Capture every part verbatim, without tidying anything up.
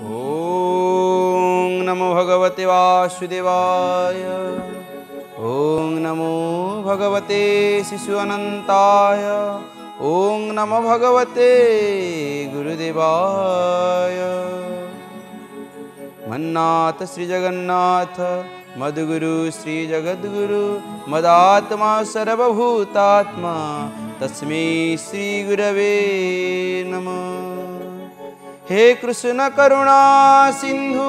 ओम नमो भगवते वासुदेवाय। ओम नमो भगवते शिशु अनंताय। ओम नमो भगवते गुरुदेवाय। मन्नाथ श्री जगन्नाथ मदगुरु श्री जगद्गुरु मदात्मा सर्वभूतात्मा तस्मै श्री गुरवे नमः। हे कृष्ण करुणा सिंधु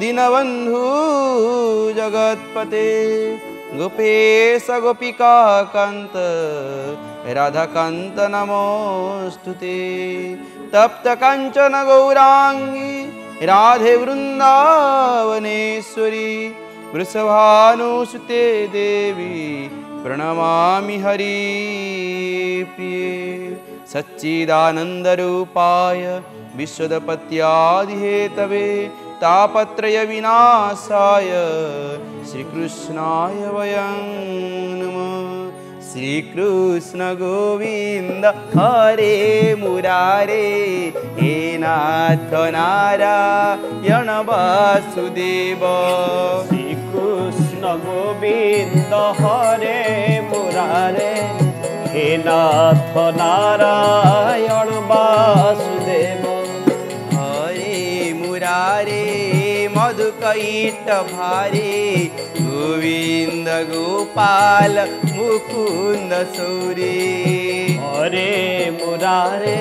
दीनबंधु जगतपते गोपेश गोपिका कांत राधाकांत नमोस्तुते। तप्त कांचन गौरांगी राधे वृंदावनेश्वरी वृषभानुसुते देवी प्रणमामि हरि प्रिये। सच्चिदानंद रूपाय विश्वदपत्यादिहेतवे तापत्रय विनाशाय श्रीकृष्णाय वयं नमः। श्रीकृष्ण गोविंद हरे मुरारे हे नाथ नारायण वासुदेव। श्रीकृष्ण गोविंद हरे मुरारे हे नाथ नारायण वासुदेव। हरे मुरारे मधुकैट भारे गोविंद गोपाल मुकुंद सूरी। हरे मुरारे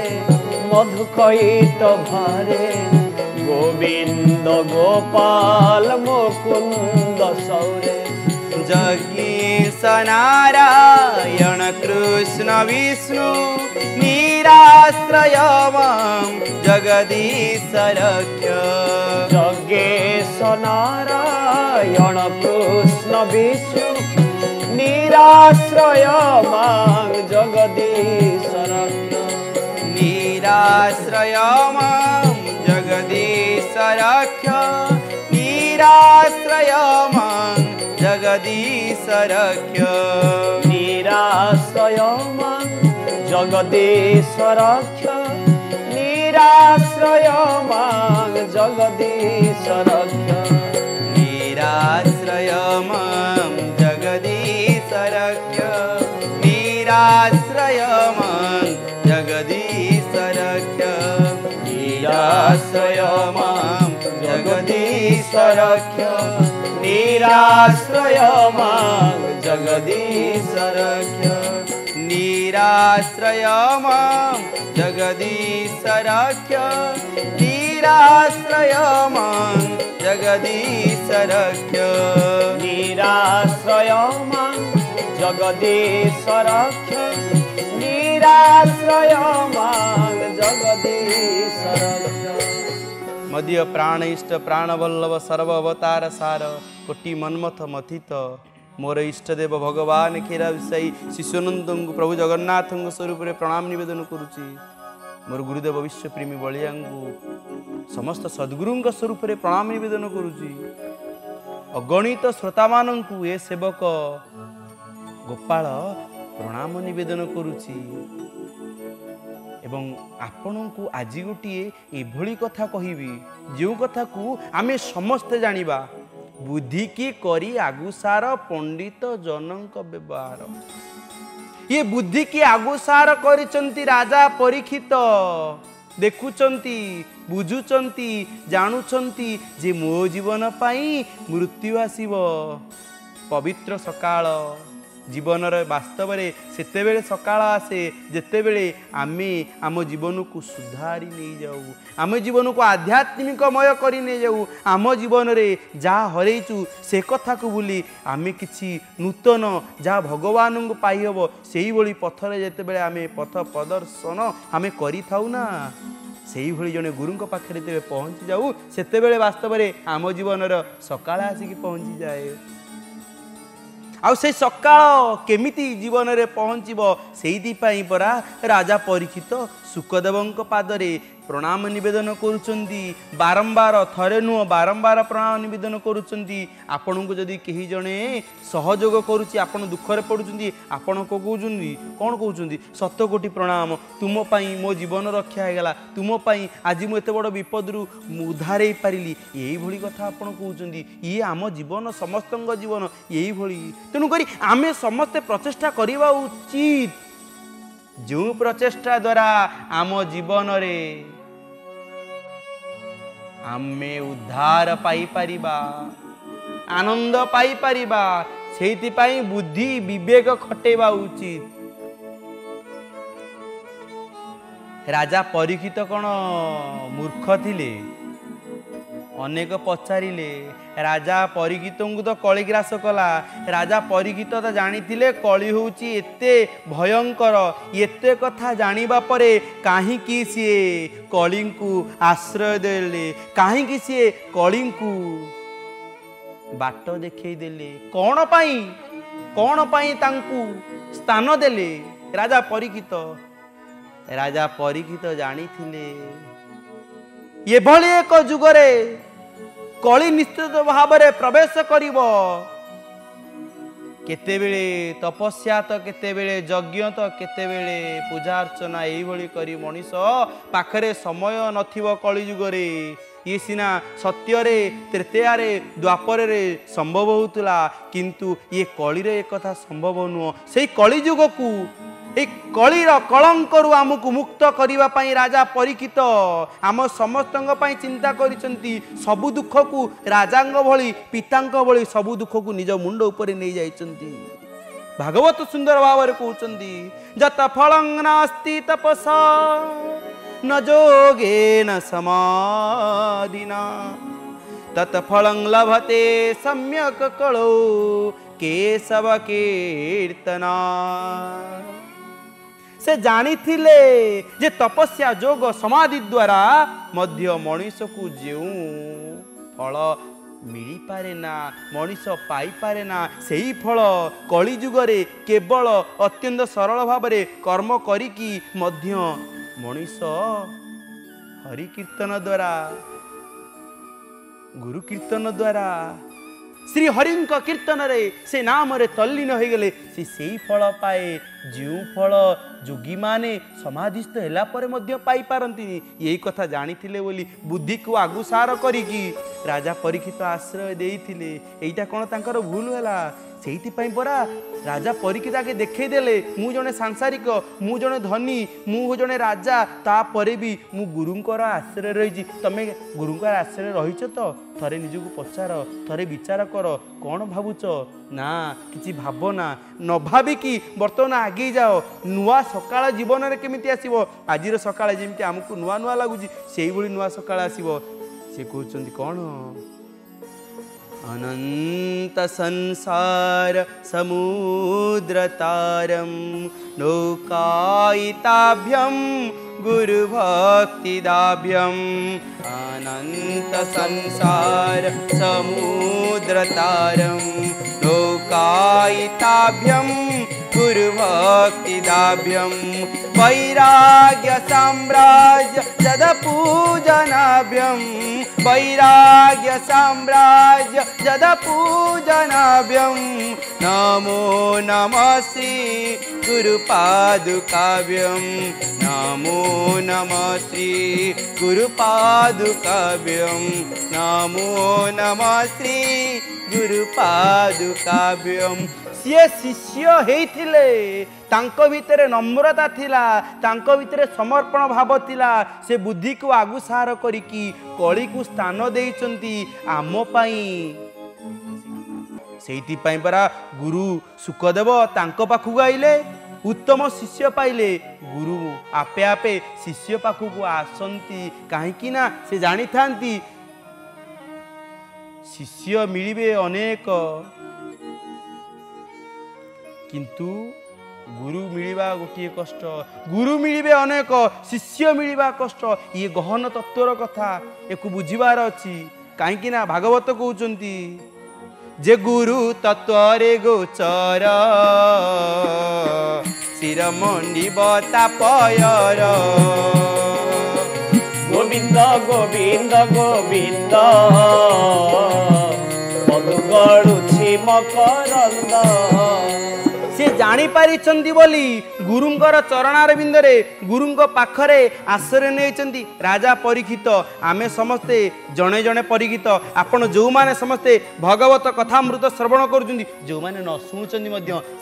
मधुकैट भारे गोविंद गोपाल मुकुंद सौरे। जगीश नारायण कृष्ण विष्णु निराश्रय जगदीश रक्ष। जगेश नारायण कृष्ण विष्णु निराश्रय मांग जगदीश रक्ष। निराश्रय मांग जगदीश रक्ष। निराश्रय मांग जगदीश रक्ष। निराश्रय मांग जगदीश रक्ष। निराश्रय मांग जगदीश रक्ष। निराश्रय मांग जगदीश रक्ष। निराश्रय मांग जगदीश रक्ष। निराश्रय मांग जगदीश रक्ष। निराश्रय मां जगदीश रक्ष। निराश्रय मां जगदीश रक्ष। निराश्रय मां जगदीश रक्ष। निराश्रय मां जगदीश रक्ष। निराश्रय मां जगदीश रक्ष। मदीय प्राण इष्ट प्राणवल्लभ सर्ववतार सार कोटि मन्मथ मथित मोर इष्टदेव भगवान खेरा विषयी शिशुनंद प्रभु जगन्नाथ स्वरूप प्रणाम निवेदन करुच्ची। मोर गुरुदेव विश्वप्रेमी बलिया समस्त सद्गुरु स्वरूप प्रणाम निवेदन करुच्ची। अगणित श्रोता मानू ए सेवक गोपाल प्रणाम निवेदन करुच्ची। एवं आपनकू आज गोटे ये कथा कहबी जो कथा को आमे समस्ते जानिबा। बुद्धि की करी आगुसार पंडित जनक व्यवहार। ये बुद्धि की आगुसार करिसंती राजा परीक्षित। देखुचंती बुझुचंती जानुचंती जे मो जीवन पाई मृत्यु आसीबो। पवित्र सकाळ जीवन वास्तव में से सकाल आसे जितेबले आमे आम जीवन को सुधारी नहीं जाऊ। आम जीवन को आध्यात्मिकमय कर नहीं जाऊ। आम जीवन में जहाँ हरईचु से कथा को बोली आमे किसी नूतन जहाँ भगवान को पाई हम से ही पथर जितेबले आमे पथ प्रदर्शन आमे करा से जड़े गुरु पाखे जो पहुँची जाऊ से वास्तव में आम जीवन सकाल आसिक पहुँची जाए। आउ से सकाल केमिति जीवन में पहुँचब से परा राजा परीक्षित सुखदेवंक पादरे प्रणाम निवेदन करुचंदी बारंबार थरे नुह बारंबार प्रणाम निवेदन करुचंदी। आपण को जदि केही जणे सहयोग करुची आपण दुखरे पडुचंदी आपण को कहउचंदी कोन कहउचंदी सत कोटी प्रणाम तुम पाई मो जीवन रक्षा हे गला तुम पाई आज मु एते बड़ विपदरू उधारे पारिली एही भली कथा आपण कहउचंदी। ये आम जीवन समस्तंग जीवन एही भली तेनु करी आमे समस्त प्रचेष्टा करिवा उचित जो प्रचेष्टा द्वारा आम जीवन रे आमे उद्धार पाई परिबा आनंद पाई परिबा सेति पाई बुद्धि विवेक खटेवा उचित। राजा परीक्षित कण मूर्ख थिले अनेक पचारे राजा परीक्षित को तो कली ग्रास कला। राजा परीक्षित तो जानी कली होची एते भयंकर एते कथा जानिबा परे काहिंकी सी कली को आश्रय देले काहिंकी सी कली को बाट देखई देले कौन पाई कौन पाई तांकू स्थान देले राजा परीक्षित। राजा परीक्षित जानी थिले ये भले एक जुगरे कली निश्चित भाव में प्रवेश करिव केतेबेले तपस्या तो केतेबेले यज्ञ तो केतेबेले पूजा अर्चना यही करी मनीष पाखरे समय नथिव कली जुगरे। ये सीना सत्यरे तृतीयारे द्वापरे संभव होता किंतु ये कली रे एक कथा संभव नुह। से कली जुग को एक कलीर कलंक आमको मुक्त करने राजा परीक्षित आम समस्त चिंता कर सबु दुख को राजा भली पिता भली सबु दुख को निज मुंड उपरे नहीं जाइछंती। भागवत सुंदर भाव में कहउछंती जत फलं नास्ति तपसा न जोगेन समाधिना तत फलं लभते सम्यक कलो केशव कीर्तना। से जानी थिले जे तपस्या जोग समाधि द्वारा मध्य मनीष को जो फल मिली पारे ना मनीष पाई पारे ना सही फल कली जुगरे केवल अत्यंत सरल भाव में कर्म करिकी मध्य मनीष हरि कीर्तन द्वारा गुरु कीर्तन द्वारा श्री हरिंक कीर्तन रे से नाम रे तल्लीन हो गले से सही फल पाए जो फल जोगी माने समाधिस्थ हैला परे मध्य पाई पारंती। यही कथा जानी थिले बोली बुद्धि को आगुसार करिकी राजा परीक्षित आश्रय देइथिले एटा कोन तांकर भूल होला। सेति पई परा राजा परीक्षित आगे देखई देले मु जने सांसारिक मु जने धनी मु जने राजा तापरे भी मु गुरुंकर आश्रय रही तमे गुरुंकर आश्रय रहीछ तो थरे निजको पचार थरे विचार कर कोन भाबुछ ना किछि भावना न भाबी कि बर्तमान आगे जाओ नुआ सकाळ जीवन रे केमिति आसीबो आजिर सकाळ जेमिति हमकु नुआ नुआ लागुछि सेही भली नुआ सकाळ आसीबो। से कहउछंती कोन अनंत संसार समुद्र तारम नौकायिताभ्यम गुरुभक्तिदाभ्यम अनंत संसार समुद्र तारम नौकायिताभ्यम गुरुभक्तिदाभ्यम वैराग्य साम्राज्य जद पूजनाभ्यम वैराग्य साम्राज्य जद पूजनाभ्यम नमो नमः श्री गुरुपादुकाभ्यम नमो नमः श्री गुरुपादुकाभ्यम नमो नमः श्री गुरुपादुकाभ्यम। ये शिष्य हेथिले तांको भीतरे नम्रता थिला तांको भीतरे समर्पण भाव थिला से बुद्धि को आगुसार करिकी कली को स्थान देइचंती आमो पाई। सेति पाई परा गुरु सुखदेव तांको पाखु आइले उत्तम शिष्य पाइले गुरु आपे आपे शिष्य पाखु को आसंती काहेकि ना से जानी थांती शिष्य मिलिबे अनेक किंतु गुरु मिलिबा गोटे कष्ट गुरु मिलिबे अनेक शिष्य मिलिबा कष्ट। ये गहन तत्वर कथा एक बुझिबार अछि काहेकि ना भागवत कहउचंती जे गुरु तत्व रे गोचर মাটির মন্ডি বতা পয়র গোবিন্দ গোবিন্দ গোবিন্দ মধু গড়ুছি মকরন্দ। सी जानी पारिछंती बोली गुरुंकर चरणारविंद रे गुरुंको पाखरे आश्रय नहीं राजा परीक्षित। आमे समस्ते जणे जणे परीक्षित आपण जो माने समस्ते भगवत कथामृत श्रवण करुँगी जो माने न शुणुंच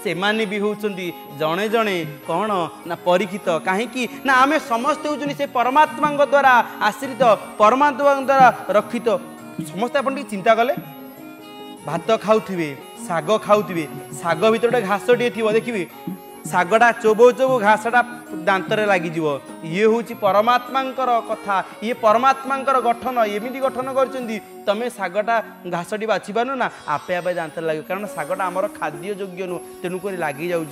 से माने भी होउचंती जणे जणे कौन ना परीक्षित। कहीं ना आमे समस्ते होउचनी से परमात्मा द्वारा आश्रित परमात्मा द्वारा रक्षित। समस्ते आपण चिंता कले भात खाऊे शाग खाऊे शाग भर गोटे घास टे थी देखिए शागटा चोबो चोबो घासटा दांतरे लगिज। ये हूँ परमात्मा कथा ये परमात्मा गठन एमती गठन कर तमें शागटा घासटी बाछि पार ना आपे आपे दांतरे लगे कारण शागटा आमर खाद्य योग्य नु तेणुक लग जाऊ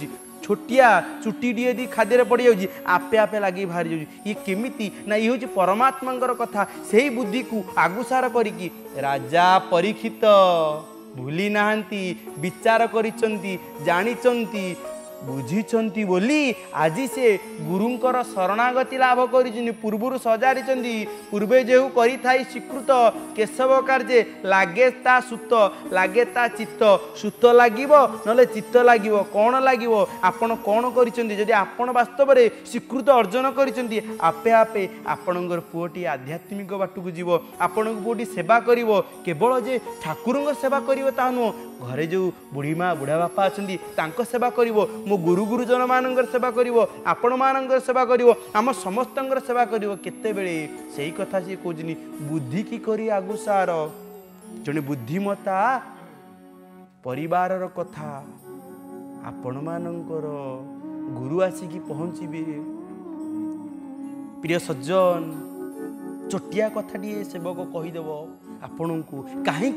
छोटिया चुट्टी यदि खाद्य पड़ जाऊँगी आपे आपे लगे बाहरी जाऊँगी ये केमिति ना ये हूँ परमात्मा कथा। से ही बुद्धि को आगुसार करी राजा परीक्षित भूली नाहंती विचार करिसंती जानिसंती बुझिसंती बोली आज से गुरुंकर शरणागति लाभ करिसनी पूर्वरु सजारिसंती पूर्वे जेहु करिथाई स्वीकृत केशव कार्य लागे ता सुत लागे ता चित्त सुत लागिबो नले चित्त लागिबो कोन लागिबो आपण कोन करिसंती जदि आपण वास्तव रे स्वीकृत अर्जन करिसंती आपे आपे आपणंगर पुओटी आध्यात्मिक बाटुकु जीव आपणंग पुओटी सेवा करिवो केवल जे ठाकुरंग सेवा करिवो ता नो घरे जो बुढ़ी माँ बुढ़ा बापा अच्छी तांको सेवा करिवो मो गुरु गुरुजन मानंगर सेवा करिवो आपण मानंगर सेवा करिवो आम समस्तंगर सेवा करिवो केते बेले सही कथा से कोजनी बुद्धि की करी आगुसार जने बुद्धिमता परिवार रो कथा आपण मानंगर गुरु आसिकी पहुँचबे। प्रिय सज्जन चोटिया कथाटे सेवक कहीदेव आपणकू कहीं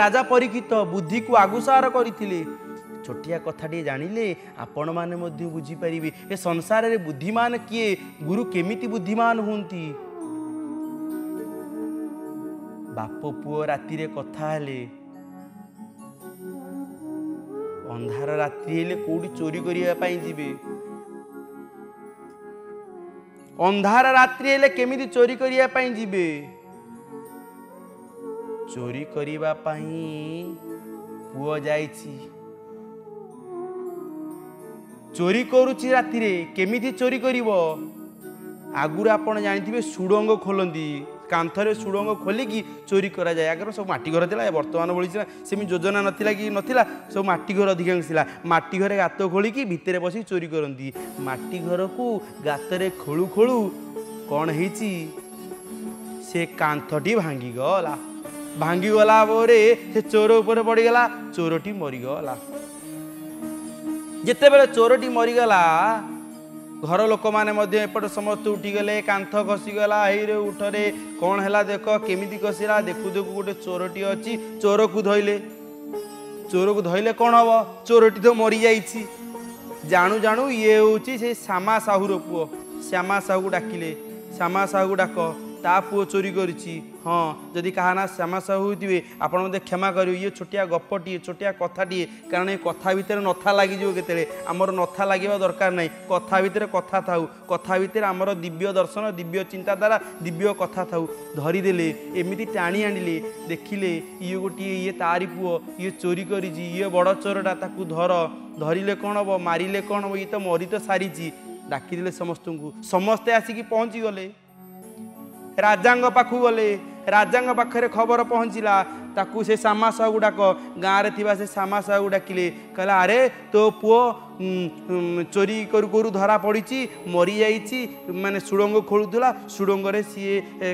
राजा परीक्षित बुद्धि को आगुसार करते छोटिया कथाटे जानिले आपण माने मध्य बुझीपारे ए संसार रे बुद्धिमान किए गुरु केमिति बुद्धिमान होती। बाप पुओ राति रे कथा हेले अंधार राति हेले कोडी चोरी करिया पई जीवे अंधार रात्रि हेले केमिति चोरी करिया पई जीवे चोरी करिवा पई पुओ जाईची चोरी करुची राति रे केमिति चोरी करिवो आगुर आपण जानिथिबे सुडंग खोलंदी कांथरे सुडंग खोलिकी चोरी करा जाय। आगर सब माटी घर थिला वर्तमान बोलिसिना सेमी योजना नथिला कि नथिला सब माटी घर अधिकांश थिला माटी घरे गात खोलिकी भितरे बसी चोरी करंदी माटी घर को गातरे खोलू खोलू कोन हेची से कांथटी भांगी गला भांगी गला बोरे से चोर ऊपर पड़ गला चोरटी मरीगला। जिते बेले चोरटी मरीगला घर लोक मैंने एपट समस्त उठीगले कांथ खसीगला हे उठ रे कौन है देख केमी खसला देखु देखु गोटे चोरटी अच्छी चोर को धरले चोर को धरले कौन हम चोरटी तो मरी जाइए जाणु जाणु ये हूँ से श्यामा साहूर पुओ श्यामा साहू को डाकिले श्यामा साहू को डाक ता पुओ चोरी करी हाँ जदि क्या ना श्यामा साहू हुए आप क्षमा करेंगे ये छोटिया गपटे छोटिया कथाटे कारण ये कथा भितर नथा लग के आमर नथा लगे दरकार ना कथा भितर कथा थाऊ कथा भितर आमर दिव्य दर्शन दिव्य चिंताधारा दिव्य कथा थाऊ धरीदेले एमती टाणी आनिले देखिले ये गोटे ये तारी पुओ ये चोरी करी ये बड़ चोरटा ताकू धर धरले कौन हम मारे कौन हम ये तो मरी तो सारी डाकिदेले समस्त को समस्ते आसिकी पहुँची गले राजांग पाखु गले राजांग पाखे खबर पहुँचला ताकू से श्यामा साहू डाक गाँव में से श्यामा साहू डाकिले कहला अरे तो पुओ चोरी करू करू धरा पड़ी मरी जाइए माने सुड़ंग खोलूला सुड़ंग सी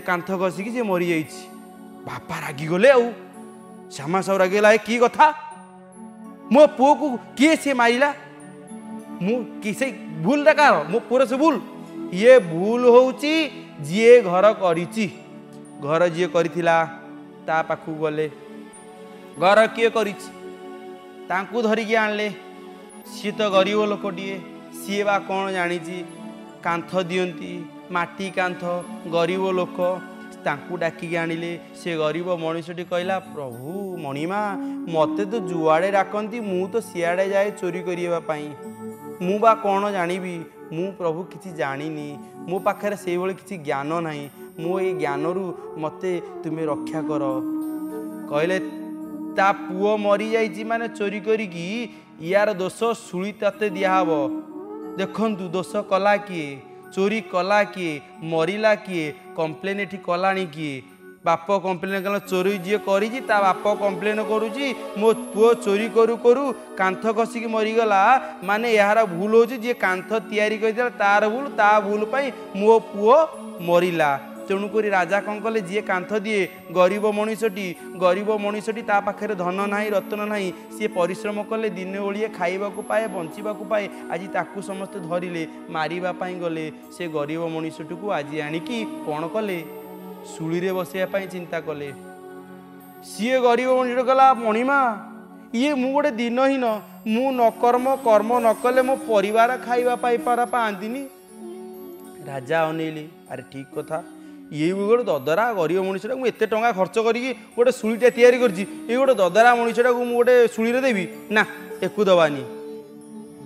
कांथ घसिकी सी मरी जाइए बापा रागिगले आउ श्यामा साहू रागिगला कि कथा मो पुओ को किए सी मारिला मु किसे भूल कार मो पुओ से भूल ये भूल होची जिए घर करिची घर जी करिथिला ता पाखु गले घर किए करिची तांकु धरिकी आनले सी तो गरीब लोकटीए सी बा कौन जानिची कांथ दियंती माटी कांथ गरीब लोक तांकु डाकिकी आनिले से गरीब मनीषटी कहला प्रभु मणिमा मते तो जुआड़े डाकंती मु तो सियाड़े जाए चोरी करिया पाई मुबा कौन जानी मु प्रभु किसी जानी मो पाखे से किसी ज्ञान ना मो ये ज्ञान रु मत तुम्हें रक्षा कर कहले ता पुओ मरी जाइए माने चोरी करी यार दोष शुणी ते दिहब देखु दोष कला किए चोरी कला किए मरला किए कंप्लेन ये कला किए बाप कंप्लेन कला चोरी जी कर बाप कंप्लेन करुच्ची मो पुओ चोरी करू करू कांथ खसिक मरीगला मान यार भूल हो जी कांथ या तार भूल ता भूल पाई मो पुओ मरला तेणुक राजा कौन कले जी कांथ दिए गरीब मनीषटी गरीब मनीषटी ता पाखे धन ना रत्न ना सी परिश्रम कले दिन ओलिए खाइबा को पाए बंचिबा को पाए आज ताकू समस्ते धरिले मारिबा पई गले से गरीब मनीषटी को आज आणिकी कौन कले सुळीरे बसैया चिंता कले सी गरीब मनीषट कला मणिमा ये मु गोटे दिनहीन मु नकर्म कर्म नकले मो परिवार खाइबा पाई पारा पांदिनी राजा अनेली अरे ठीक कथा ये गोटे ददरा गरीब मनीषटा मुझे टाँग खर्च करी गोटे शुड़ीटा या गोटे ददरा मनीषटा को गोटे शुड़ीरे देवी ना एक दबानी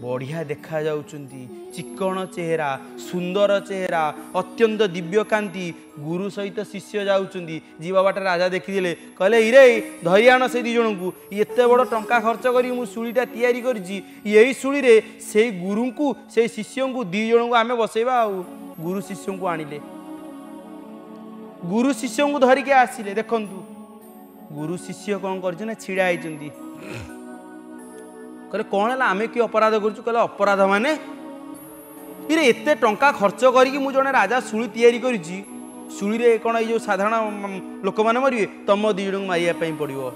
बढ़िया देखा जाउचंती चिकन चेहरा सुंदर चेहरा अत्यंत दिव्यकांति गुरु सहित शिष्य जाउचंती जीवा बाटा राजा देखीदे कहले इरे धरी आण से दी जन को एते बड़ टंका खर्च करी मु सुळीटा तैयारी करजी यही सुळी रे सेई गुरु को सेई शिष्य को दी जन को आमे बसैबा आ गुरु शिष्य को आनिले गुरु शिष्य को धरिके आसिले देखंतु गुरु शिष्य कौन कर छिड़ा होती कहले कौन है आम कि अपराध करुचु कहले अपराध माने इरे एते टंका खर्च करी मु जने राजा सुळी तैयारी करी सुळी रे कौन ये जो साधारण लोक मैंने मरवे तम दीजन को मारे पड़ो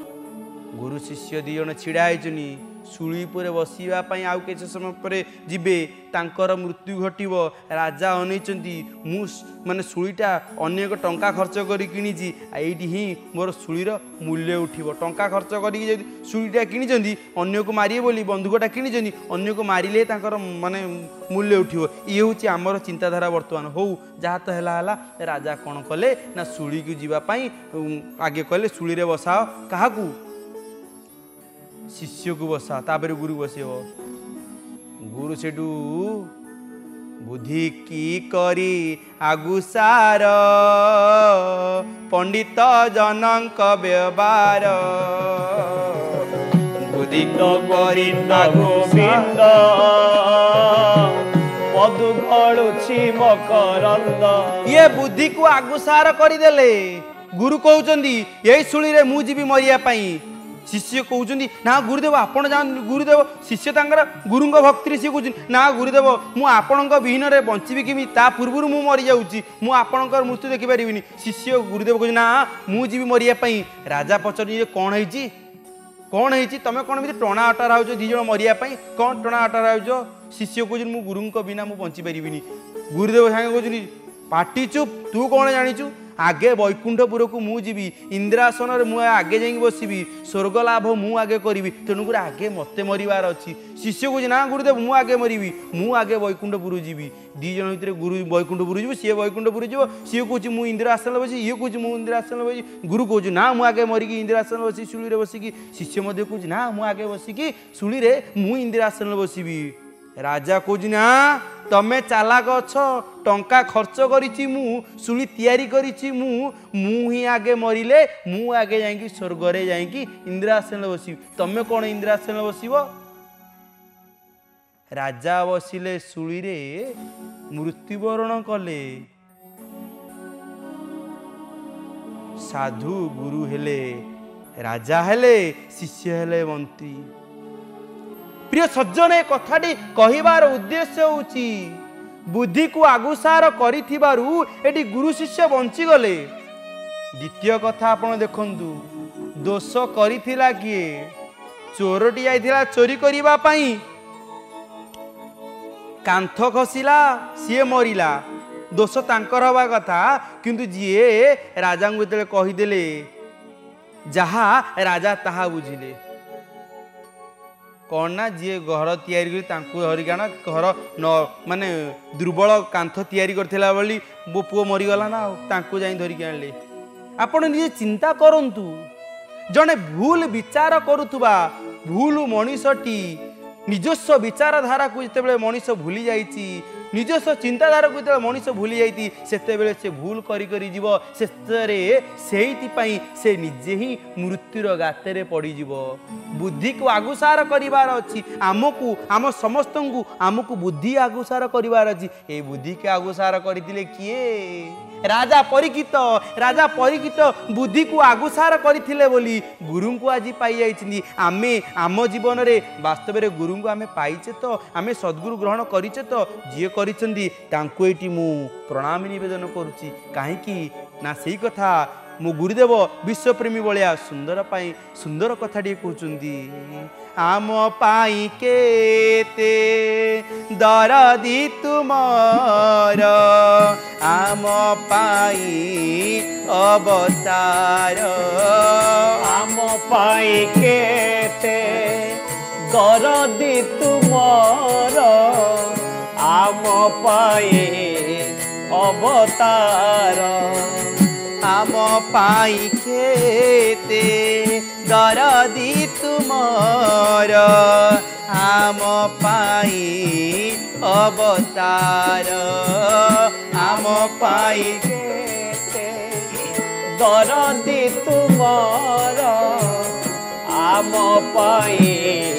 गुरु शिष्य दीजन छिड़ा होती सुळी पर बसिया आउ किसी समय पर जीवे तांकर मृत्यु घटव राजा अनेचंती मु माने सुळीटा अनेक टंका खर्च करी किनिजी एइठी ही मोर सुळीर मूल्य उठिबो टंका खर्च करी जे सुळीटा किनिचंती अन्य को मारिए बोली बंधुकटा किनिचंती अन्य को मारिले तांकर माने मूल्य उठिबो ये होची आमर चिंताधारा वर्तमान हो जहाँ तो हैला हैला राजा कौन कले ना सुळी को जीवा पाई आगे कहले सुळी रे बसाओ काहाकू शिष्य को बसा तापर गुरु बसे हो गुरु सेठू बुद्धि की करी आगुसार पंडित जनक व्यवहार बुद्धि करी गोविंद मधु गलुछि मकरंद ये बुद्धि को आगुसार करदेले गुरु कहउचंदी यही सुळी रे मु जीवी मरिया पई शिष्य कहते ना गुरुदेव आपड़ जा गुरुदेव शिष्य तांकर गुरु भक्ति सी कहते ना गुरुदेव मुझण विहीन में बंचीबी किमी ता पूर्व मु मरी जाऊँगी मुझे मृत्यु देखिपार शिष्य गुरुदेव कहते ना मुझी मरियापाई राजा पचारे कौन है कौन है तुम्हें कौन भी टणा अटार हो दीज मरियापाई कौन टणा अटार हो शिष्य कहते मु गुरु बिना मुझे बंची पारि गुरुदेव सागे कहते पाटी चुप तू कौन जाचु आगे वैकुंठपुर को मुझी इंदिरासन में मुझे आगे जाइक बसबी स्वर्ग लाभ मुँह आगे करी तेणुक आगे मत मरबार अच्छी शिष्य को ना गुरुदेव मुँह आगे मरबी मु आगे वैकुंठपुर जी दीज भर गुरु वैकुंठपुर जी सी वैकुंठपुर जी सी कह मु इंदिरासन बस ये कह इंदिरासन बस गुरु कहूँ ना मुझे आगे मरिकी इंदिरासन बसी शुड़ी बसिकी शिष्य मध्य कहूँ ना मुझे आगे बसिकी शुड़ी मु इंदिरासन बसबी राजा कहूँ ना तमें चालाक अछ टंका खर्च करी मु सुळी तैयारी करी मु मु ही आगे मरिले मु आगे जाइंकी स्वर्ग रे जाइंकी इंदिरासन बसबी तमें कौन इंदिरासन बसबो राजा बसिले सुळी रे मृत्युवरण कले साधु गुरु हेले राजा हेले शिष्य हेले मंत्री प्रिय सज्जन ए कथाटी कहबार उद्देश्य होची बुद्धि को आगुसार करू एटी गुरु शिष्य बंचीगले द्वितीय कथा आपण देखंतु दोष करिथिला किए चोरटी आइथिला चोरी करिबा पई कांथ खसिला सी मरिला दोष तांकर हवा कथा किंतु जीए राजा को जेते कहिदेले जहा राजा ताहा बुझिले कौन ना जी घर या धरिक आना घर न माने दुर्बल कांथ या मो पुओ मरीगला ना तांकु जाई धरिक आनले आपण निजे चिंता करंतु जने भूल विचार करुवा भूल मनीषटी निजस्व विचारधारा को जितेबेले मनीष भूली जाइछि, निजस्व चिंताधारा को जितेबेले मनीष भूली जाइछि सेतेबेले से भूल करी करी जीव शेषरे सेहिति पई से निजे ही मृत्युर गातेरे पड़ी जीव। बुद्धि को आगुसार करिवार अछि आमकू, आम समस्तंकू आमकू बुद्धि आगुसार करिवार अछि। ए बुद्धि के आगुसार करथिले किए? राजा परिकित। राजा परिकित बुद्धि को आगुसार करथिले बोली गुरु को आज पाई जाइछिनि। आमे आम जीवन रे वास्तव में गुरु को आमे पाइचे तो आमे सद्गुरु ग्रहण करिचे तो जे करिसेंदी तांको एटी मु प्रणाम निवेदन करूची। काहे कि ना सेही कथा मो गुरुदेव विश्वप्रेमी भलिया सुंदर पाई सुंदर कथाटी कहचुंदी। आम पाई केते दरदी तुमर आम पाई अवतार, आम पाई केते दरदी तुमर आम पाई अवतार, आम पाई केते दरदी तुमर आम पाई अवतार, आम पाई केते दरदी तुमर आम पाई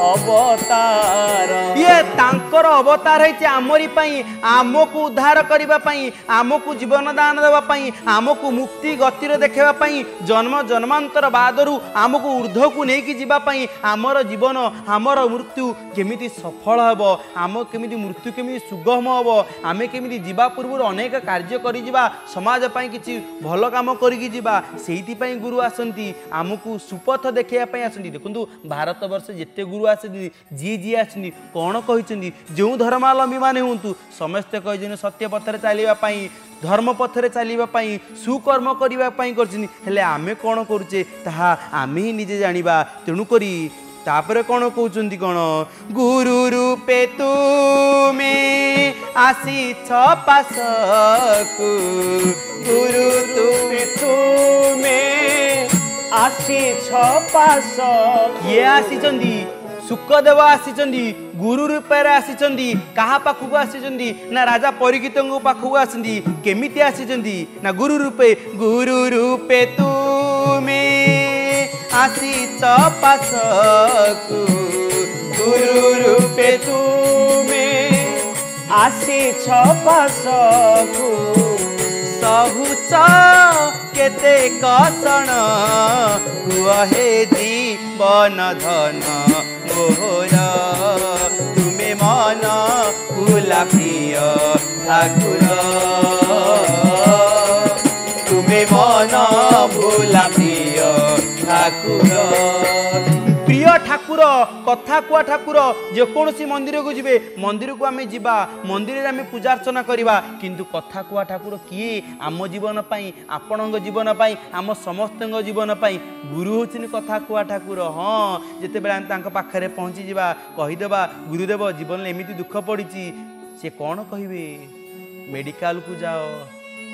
अवतार। ये तांकर अवतार है आमरी पाई, आमो को उद्धार करिबा पाई, आमो को जीवन दान देबा पाई, आमो को मुक्ति गतिर देखेबा पाई, जन्म जन्मांतर बादरू आमो को ऊर्ध्व को नेकी जीवा पाई, आमर जीवन आमर मृत्यु केमिति सफल हेबो, आम केमिति मृत्यु केमिति सुगम हेबो, आमे केमिति जीवा पूर्व अनेक कार्य करि जीवा, समाज पाई किछि भलो काम करिकि जीवा, सेहिति पाई गुरु आसंती आमको सुपथ देखेबा पाई आसंती। देखंतु भारत वर्ष जेते गुरु आसनी जी जी आसनी कौन कहते जो धर्मावलम्बी मान हूँ समस्ते कही सत्य पथर चलने धर्म पथर चलने सुकर्म करने कर आमे कौन करुचे ताहा आमे ही निजे जानिबा। तेणुकरी तापर कौन कौन गुरु रूपे तुमे आसी पासकु, गुरु रूपे तुमे आसी पासकु। ये आसी शुकदेव आसी गुरु रूपये आसी कहा पाखक आसी ना राजा परिकित पाखक आसी केमिति आसी ना गुरु रूपे, गुरु रूपे तुमे आसी पासकु, गुरु रूपे तुमे आसी पासकु, सहुच केते कसण कुहे जीवन धन मोरा, तुमे मन भुला प्रिय ठाकुर, तुमे मन भुला प्रिय ठाकुर। प्रिय ठाकुर कथा कुआ ठाकुर जेकोसी मंदिर को जीवे मंदिर को आम जीवा मंदिर आम पूजा अर्चना करवा, किंतु कथा कुआ ठाकुर किए आम जीवन पाई आपण जीवन पाई आम समस्त जीवन पाई गुरु होचनी कथा कुआ ठाकुर। हाँ जिते बेला तांका पाखरे पहुँची जावा कहीदेवा गुरुदेव जीवन में एमती दुख पड़ी से कौन कहे, मेडिकल को जाओ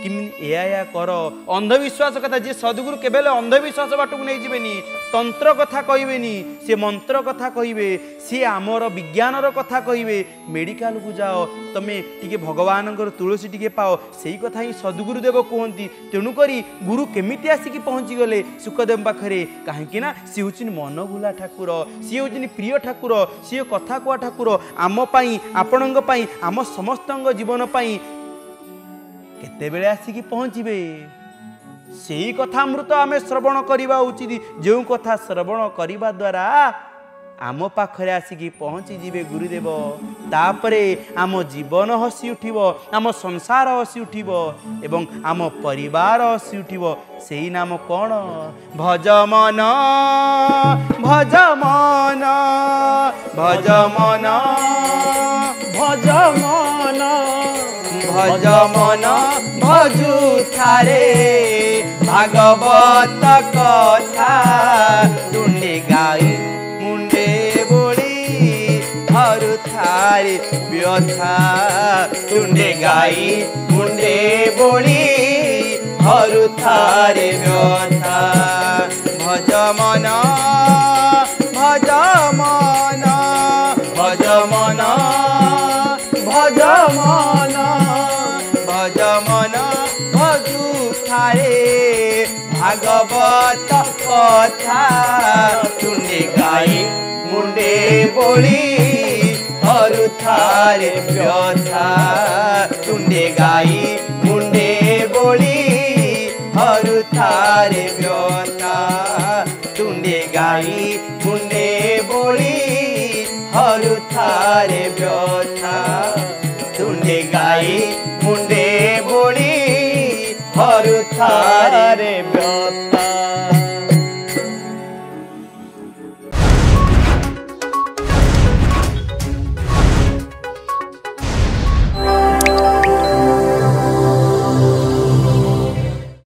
किमि या कर अंधविश्वास कथा जी सदगुरु केवल अंधविश्वास बाटक नहीं जीवेनी, तंत्र कथा कहबेनी, सी मंत्र कथा कहे, सी आमर विज्ञान कथा कहे, मेडिकल को जाओ तुम्हें टिके भगवान तुलसी टिके पाओ, सही कथा ही सदगुरुदेव कहती। तेणुकर गुरु केमिति आसिकी पहुँची गले सुखदेव पाखे कहीं सी हूँ मन भुला ठाकुर, सी हूँ प्रिय ठाकुर, सी कथा कुआ ठाकुर आम पाई आपण आम समस्त जीवन पाई केतेबेले आसिकी पहुँचबे। से कथा अमृत आम श्रवण करवा उचित, जो कथा श्रवण करने द्वारा आम पाखे आसिकी पहुँची जीवे गुरुदेव। तापरे आम जीवन हसी उठिब, आम संसार हसी उठिब एवं आम परिवार हसी उठिब। सेई नाम कौन? भज मन भज मन भज मन भज मन भज मन भजु थारे भागवत कथा तुंडे गाई मुंडे बोली हरु थारे व्यथा, तुंडे गाई मुंडे बोली हरु थारे व्यथा। भज मन भज मन भागवत कथा तुने गाई मुंडे बोली हरुथार व्यथा तुने गाई मुंडे बोली हरुथार व्यथा तुने गाई मुंडे बोली हरुथार व्यथा तुने गाई मुंडे बोली हरुथार व्यथा।